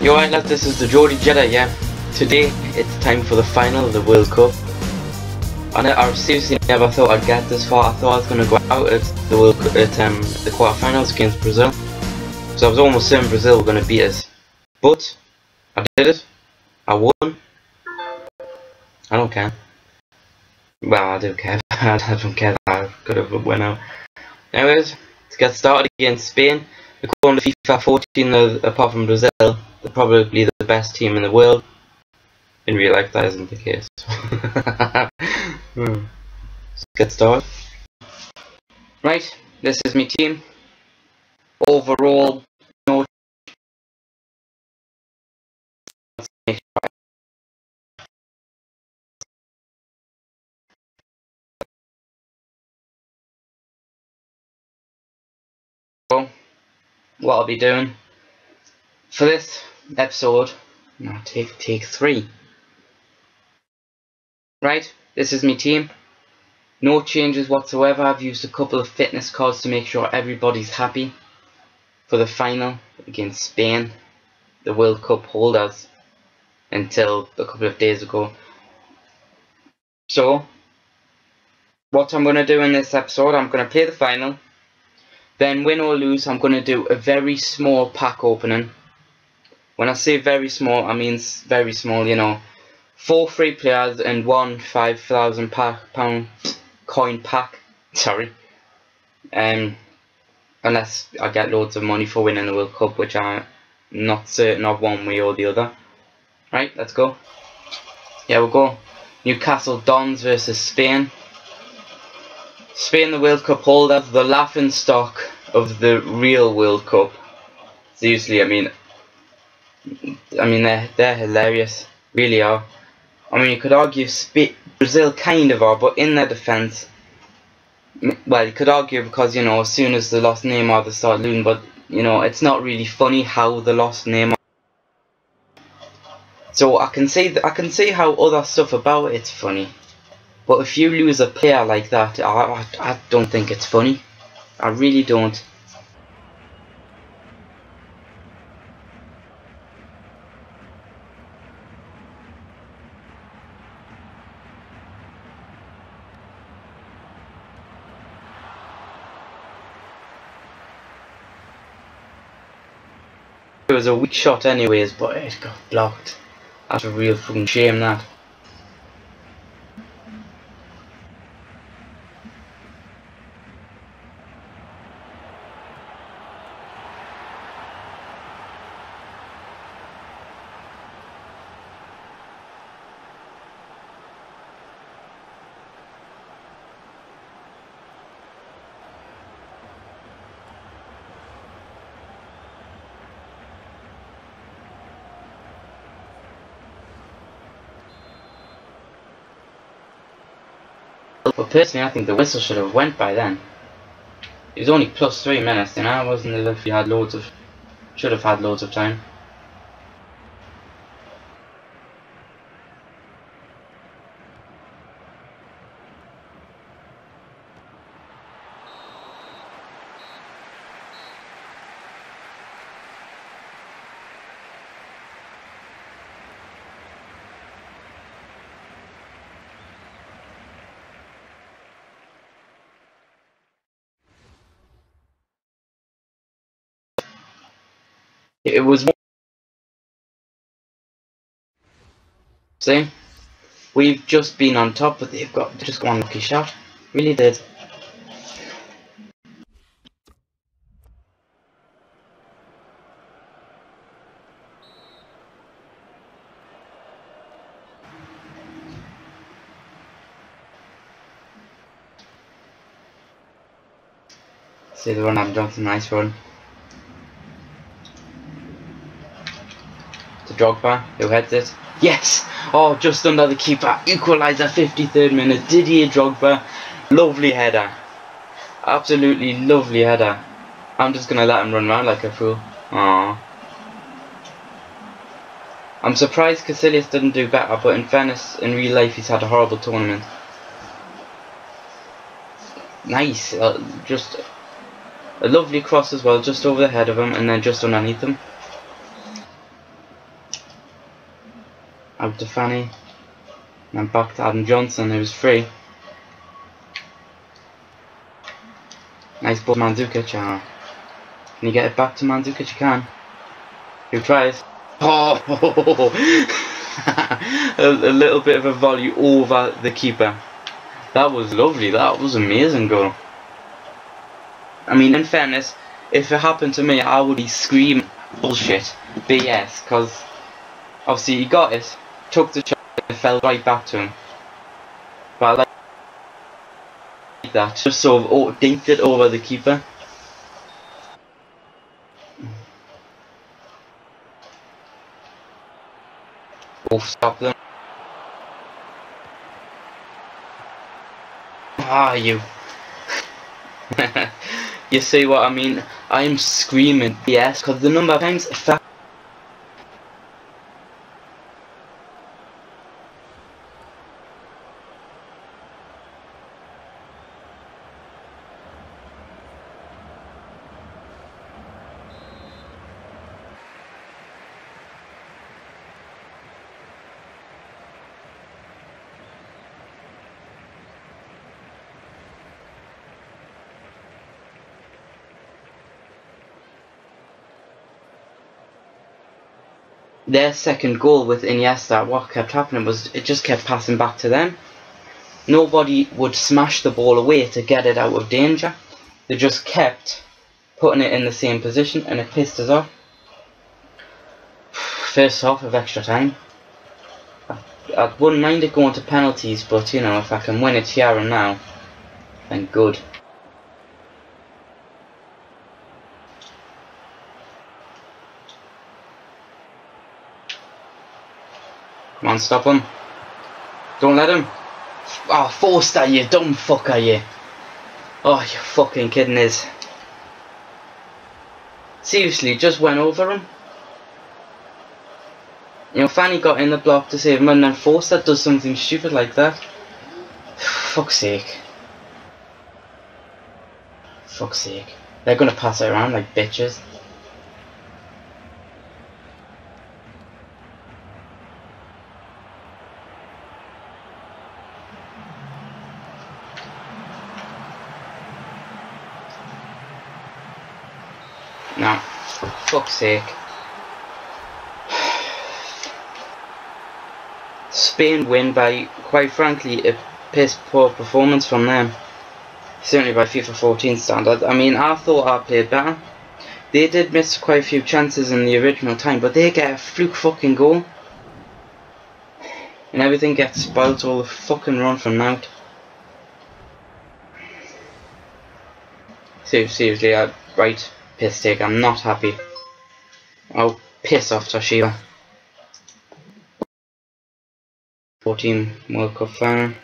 Yo, right, lads, this is the Geordie Jedi, yeah. Today, it's time for the final of the World Cup. And I seriously never thought I'd get this far. I thought I was going to go out at the World Cup, at the quarterfinals against Brazil. So I was almost certain Brazil were going to beat us. But, I did it. I won. I don't care. Well, I do care. I don't care that I could have won out. Anyways, to get started against Spain. According to FIFA 14, though, apart from Brazil, they're probably the best team in the world. In real life, that isn't the case. Let's get started. Right, this is my team. Overall, no. What I'll be doing for this episode, now take three. Right, this is my team. No changes whatsoever. I've used a couple of fitness cards to make sure everybody's happy for the final against Spain, the World Cup holders, until a couple of days ago. So, what I'm going to do in this episode, I'm going to play the final. Then, win or lose, I'm going to do a very small pack opening. When I say very small, I mean very small, you know. 4 free players and 1 £5,000 coin pack. Sorry. Unless I get loads of money for winning the World Cup, which I'm not certain of one way or the other. Right, let's go. Yeah, we'll go. Newcastle Dons versus Spain. Spain, the World Cup holders, the laughing stock of the real World Cup. Seriously, I mean they're hilarious, really are. I mean, you could argue Brazil kind of are, but in their defence, well, you could argue because, you know, as soon as they lost Neymar, they started losing. But you know, it's not really funny how they lost Neymar. So I can see how other stuff about it's funny. But if you lose a player like that, I don't think it's funny. I really don't. It was a weak shot anyways, but it got blocked. That's a real fucking shame, that. But personally, I think the whistle should have went by then. It was only plus 3 minutes, and I wasn't enough. You had loads of, should have had loads of time. It was more. See, we've just been on top, but they've got just one lucky shot. Really did. See the run, Adam Johnson, nice run. Drogba, who heads it. Yes! Oh, just under the keeper. Equaliser, 53rd minute. Didier Drogba. Lovely header. Absolutely lovely header. I'm just going to let him run around like a fool. Aww. I'm surprised Casillas didn't do better, but in fairness, in real life, he's had a horrible tournament. Nice. Just a lovely cross as well, just over the head of him and then just underneath him. out to Fanny, and then back to Adam Johnson, who was free. Nice ball to Mandzukic. Can you get it back to Mandzukic? You can. Who tries? Oh! A little bit of a volley over the keeper. That was lovely. That was an amazing goal. I mean, in fairness, if it happened to me, I would be screaming bullshit, BS, because obviously he got it, took the shot, and it fell right back to him. But I like that, just sort of dinked it over the keeper. We'll stop them. Ah, you. You see what I mean? I'm screaming BS because the number of times their second goal with Iniesta, what kept happening was it just kept passing back to them. Nobody would smash the ball away to get it out of danger. They just kept putting it in the same position, and it pissed us off. First half of extra time. I wouldn't mind it going to penalties, but you know, if I can win it here and now, then good. Come on, stop him. Don't let him. Oh, Forster, you dumb fucker, you. Oh, you're fucking kidding us. Seriously, just went over him. You know, Fanny got in the block to save him, and then Forster does something stupid like that. Fuck's sake. Fuck's sake. They're gonna pass it around like bitches. No, for fuck's sake. Spain win by, quite frankly, a piss poor performance from them. Certainly by FIFA 14 standards. I mean, I thought I played better. They did miss quite a few chances in the original time, but they get a fluke fucking goal. And everything gets spoiled all the fucking run from now. Seriously, right. Piss take, I'm not happy. Oh, piss off, Toshiba. 14 World Cup final.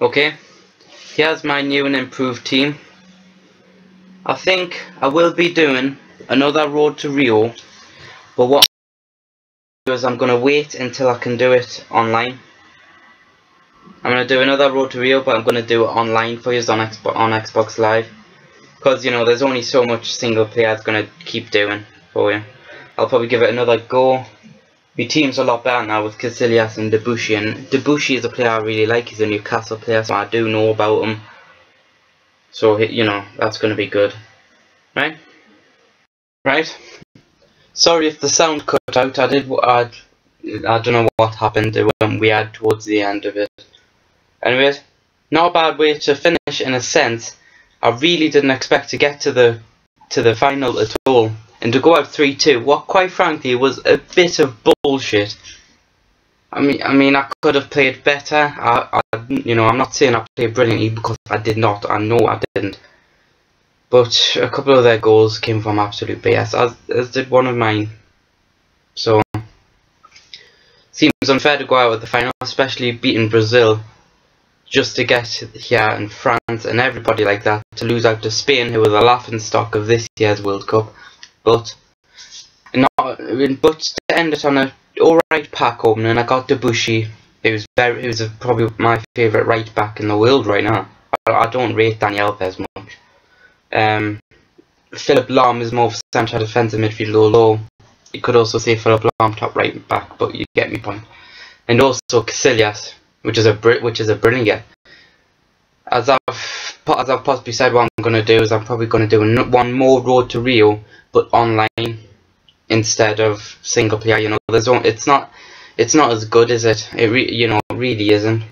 Okay, here's my new and improved team. I think I will be doing another Road to Rio, but what I'm going to do is I'm going to wait until I can do it online. I'm going to do another Road to Rio, but I'm going to do it online for you on Xbox Live. Because, you know, there's only so much single player that's going to keep doing for you. I'll probably give it another go. My team's a lot better now with Casillas and Debuchy. And Debuchy is a player I really like. He's a Newcastle player, so I do know about him. So, you know, that's going to be good. Right? Right? Sorry if the sound cut out. I don't know what happened. It went weird towards the end of it. Anyways, not a bad way to finish in a sense. I really didn't expect to get to the final at all, and to go out 3-2, what quite frankly was a bit of bullshit. I mean, I could have played better. You know, I'm not saying I played brilliantly because I did not. I know I didn't. But a couple of their goals came from absolute BS, as did one of mine. So, seems unfair to go out at the final, especially beating Brazil, just to get here in France and everybody like that, to lose out to Spain, who were the laughingstock of this year's World Cup. But to end it on an alright pack opening, I got Debuchy, who's probably my favourite right back in the world right now. I don't rate Dani Alves much. Philipp Lahm is more of a central defensive midfield, although you could also say Philipp Lahm top right back, but you get my point. And also Casillas, which is a brilliant get. As I've possibly said, what I'm going to do is I'm probably going to do one more Road to Rio, but online instead of single player. You know, it's not as good, is it? It really isn't.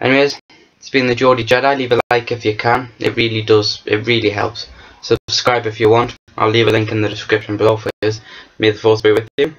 Anyways, it's been the Geordie Jedi. Leave a like if you can. It really does. It really helps. Subscribe if you want. I'll leave a link in the description below for you. May the force be with you.